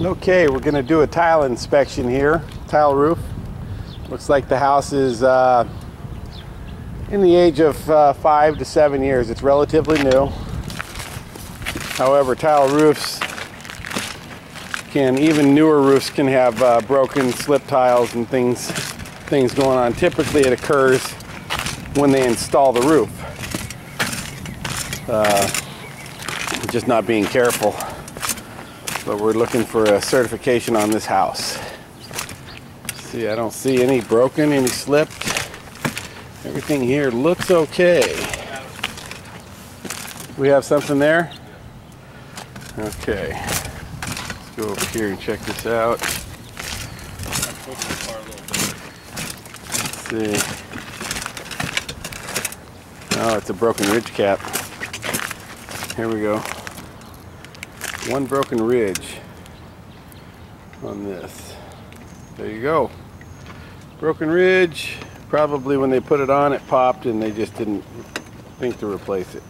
Okay, we're going to do a tile inspection here. Tile roof. Looks like the house is in the age of 5 to 7 years. It's relatively new. However, tile roofs can, even newer roofs can have broken slip tiles and things going on. Typically it occurs when they install the roof. Just not being careful. But we're looking for a certification on this house. See, I don't see any broken, any slipped. Everything here looks okay. We have something there? Okay. Let's go over here and check this out. Let's see. Oh, it's a broken ridge cap. Here we go. One broken ridge on this. There you go. Broken ridge. Probably when they put it on, it popped and they just didn't think to replace it.